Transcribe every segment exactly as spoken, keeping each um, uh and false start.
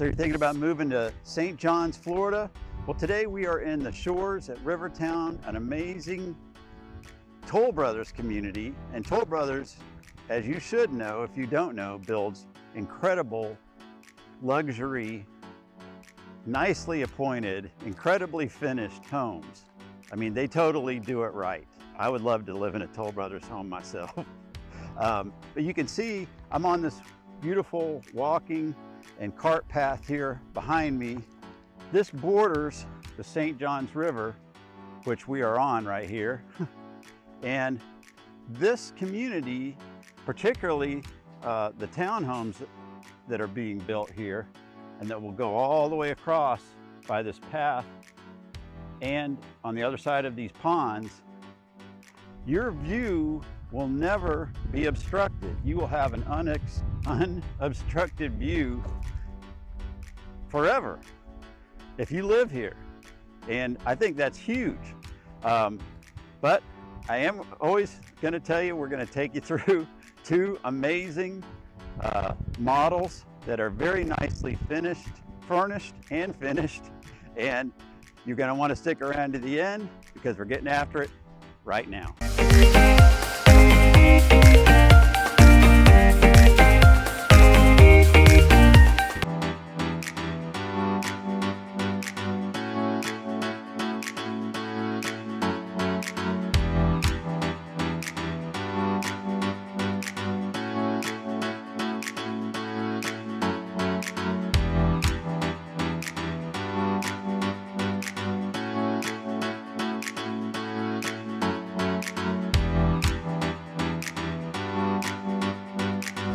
So you're thinking about moving to Saint John's, Florida? Well, today we are in the Shores at Rivertown, an amazing Toll Brothers community. And Toll Brothers, as you should know, if you don't know, builds incredible luxury, nicely appointed, incredibly finished homes. I mean, they totally do it right. I would love to live in a Toll Brothers home myself. um, but you can see I'm on this beautiful walking and cart path here behind me. This borders the Saint John's River, which we are on right here. And this community, particularly uh, the townhomes that are being built here and that will go all the way across by this path and on the other side of these ponds, your view will never be obstructed. You will have an unex unobstructed view forever if you live here. And I think that's huge. Um, but I am always gonna tell you, we're gonna take you through two amazing uh, models that are very nicely finished, furnished and finished. And you're gonna wanna stick around to the end because we're getting after it right now.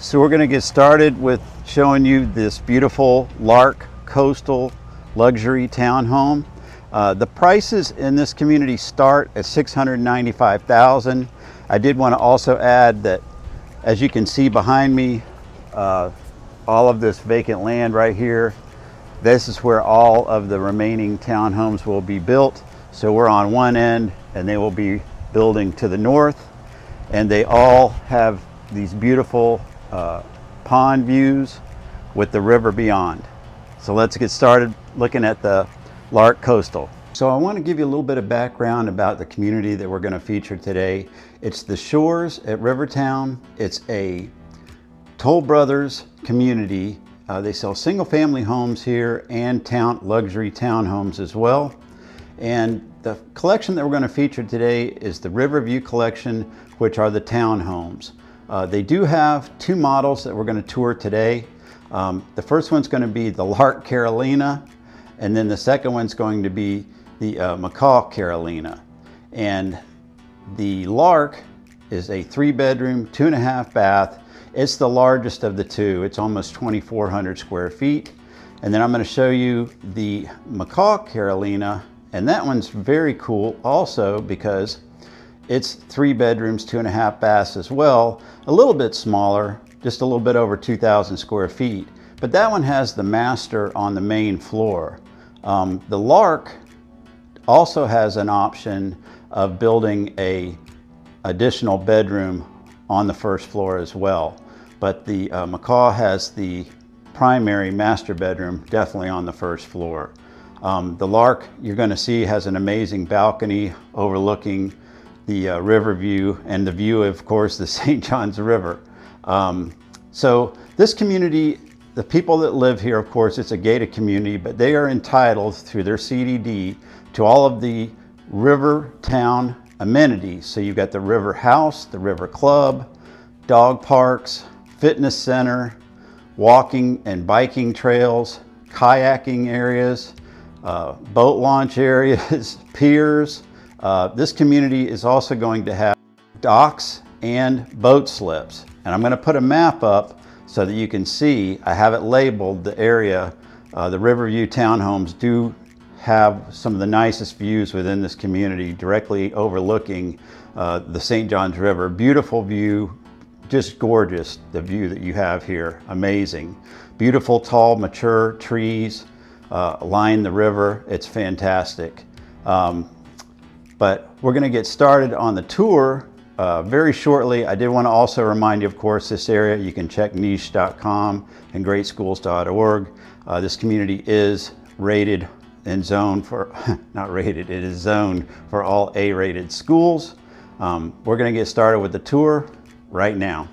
So we're going to get started with showing you this beautiful Lark coastal luxury townhome. Uh, the prices in this community start at six hundred ninety-five thousand dollars. I did want to also add that, as you can see behind me, uh, all of this vacant land right here, this is where all of the remaining townhomes will be built. So we're on one end and they will be building to the north, and they all have these beautiful Uh, pond views with the river beyond. So let's get started looking at the Lark coastal. So I want to give you a little bit of background about the community that we're going to feature today. It's the Shores at Rivertown. It's a Toll Brothers community. Uh, they sell single family homes here and town luxury townhomes as well. And the collection that we're going to feature today is the Riverview collection, which are the townhomes. Uh, they do have two models that we're going to tour today. Um, the first one's going to be the Lark Carolina, and then the second one's going to be the uh, Macaw Carolina. And the Lark is a three bedroom, two and a half bath. It's the largest of the two. It's almost twenty-four hundred square feet. And then I'm going to show you the Macaw Carolina, and that one's very cool also because it's three bedrooms, two and a half baths as well, a little bit smaller, just a little bit over two thousand square feet. But that one has the master on the main floor. Um, the Lark also has an option of building a additional bedroom on the first floor as well. But the uh, Macaw has the primary master bedroom definitely on the first floor. Um, the Lark, you're gonna see, has an amazing balcony overlooking the uh, river view and the view, of course, the Saint John's River. Um, so this community, the people that live here, of course, it's a gated community, but they are entitled through their C D D to all of the river town amenities. So you've got the river house, the river club, dog parks, fitness center, walking and biking trails, kayaking areas, uh, boat launch areas, piers. Uh, this community is also going to have docks and boat slips. And I'm going to put a map up so that you can see, I have it labeled the area. Uh, the Riverview townhomes do have some of the nicest views within this community, directly overlooking uh, the Saint John's River. Beautiful view, just gorgeous, the view that you have here, amazing. Beautiful, tall, mature trees uh, line the river. It's fantastic. Um, But we're going to get started on the tour Uh, very shortly, I did want to also remind you, of course, this area, you can check niche dot com and great schools dot org. Uh, this community is rated and zoned for, not rated, it is zoned for all A rated schools. Um, we're going to get started with the tour right now.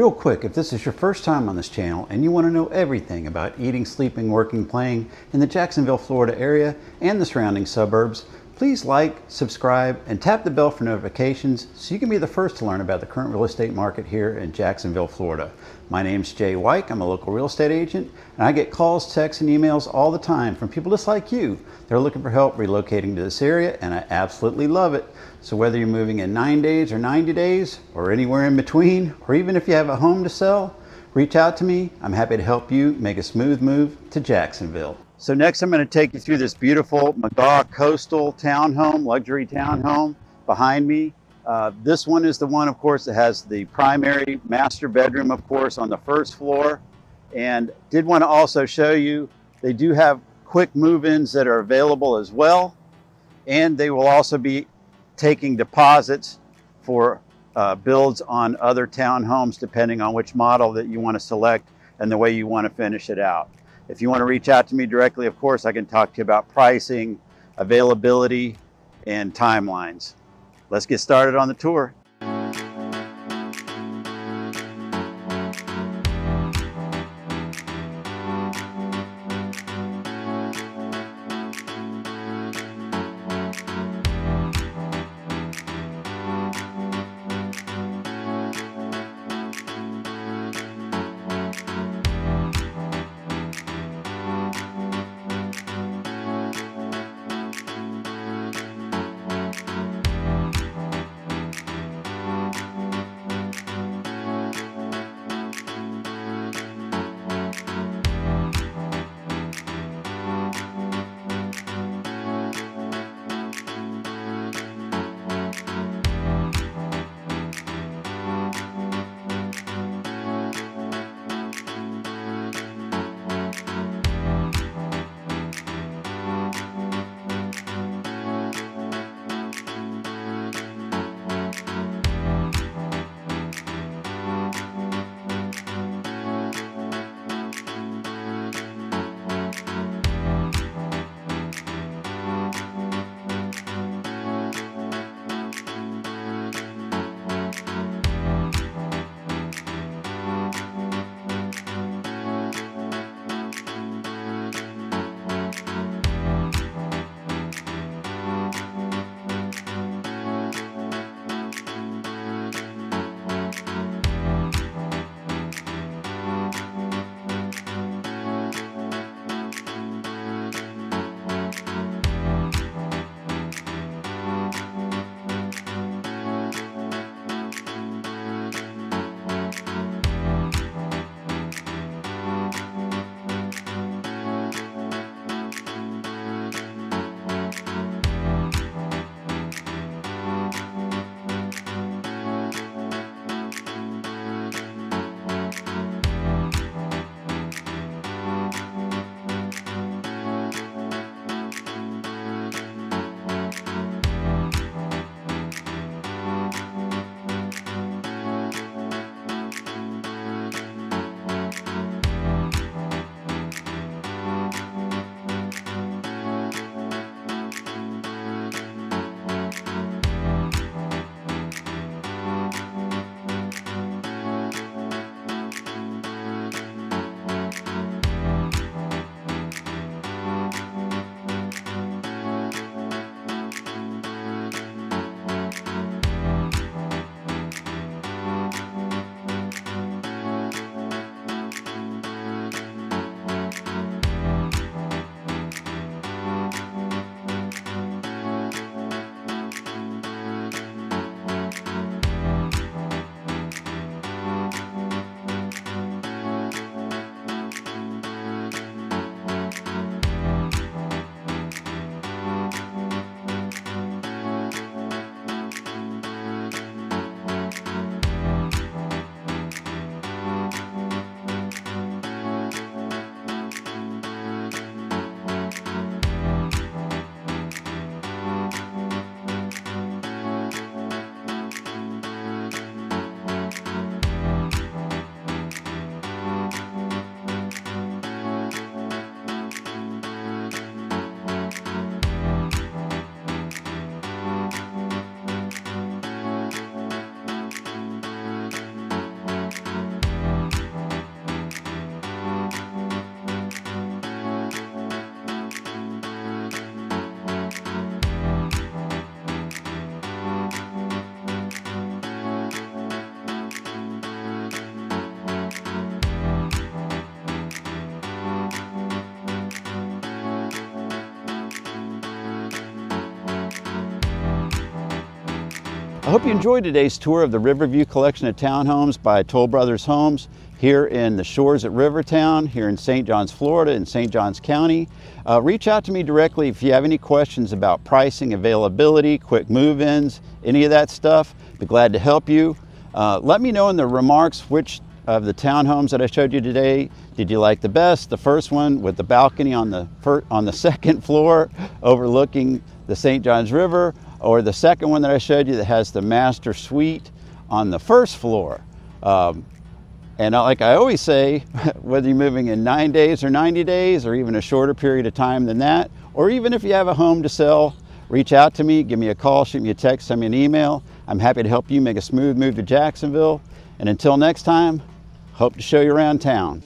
Real quick, if this is your first time on this channel and you want to know everything about eating, sleeping, working, playing in the Jacksonville, Florida area and the surrounding suburbs, please like, subscribe, and tap the bell for notifications so you can be the first to learn about the current real estate market here in Jacksonville, Florida. My name's Jay Wyke. I'm a local real estate agent, and I get calls, texts, and emails all the time from people just like you. They're looking for help relocating to this area, and I absolutely love it. So whether you're moving in nine days or ninety days or anywhere in between, or even if you have a home to sell, reach out to me. I'm happy to help you make a smooth move to Jacksonville. So next I'm going to take you through this beautiful Magaw coastal townhome, luxury townhome behind me. Uh, this one is the one, of course, that has the primary master bedroom, of course, on the first floor. And did want to also show you, they do have quick move-ins that are available as well. And they will also be taking deposits for uh, builds on other townhomes, depending on which model that you want to select and the way you want to finish it out. If you want to reach out to me directly, of course, I can talk to you about pricing, availability, and timelines. Let's get started on the tour. I hope you enjoyed today's tour of the Riverview collection of townhomes by Toll Brothers Homes here in the Shores at Rivertown, here in Saint John's, Florida, in Saint John's County. Uh, reach out to me directly if you have any questions about pricing, availability, quick move-ins, any of that stuff. Be glad to help you. Uh, let me know in the remarks which of the townhomes that I showed you today did you like the best. The first one with the balcony on the, first, on the second floor overlooking the Saint John's River, or the second one that I showed you that has the master suite on the first floor. Um, and like I always say, whether you're moving in nine days or ninety days, or even a shorter period of time than that, or even if you have a home to sell, reach out to me, give me a call, shoot me a text, send me an email. I'm happy to help you make a smooth move to Jacksonville. And until next time, hope to show you around town.